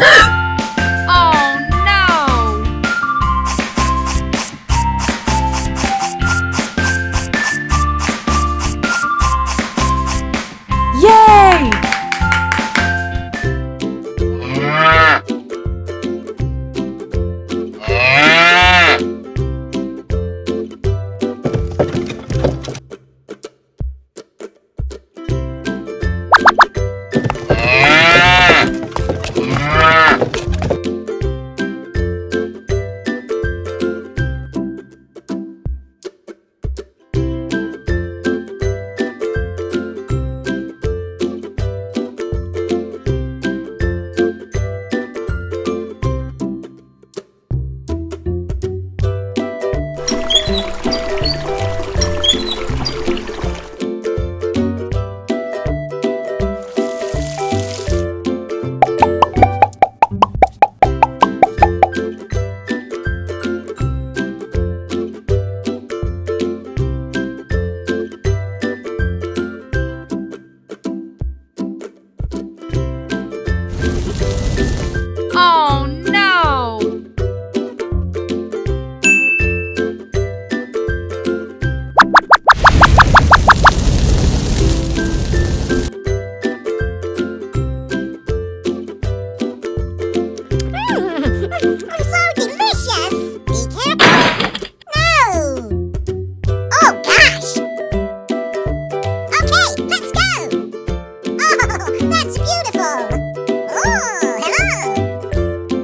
That's beautiful! Oh, hello!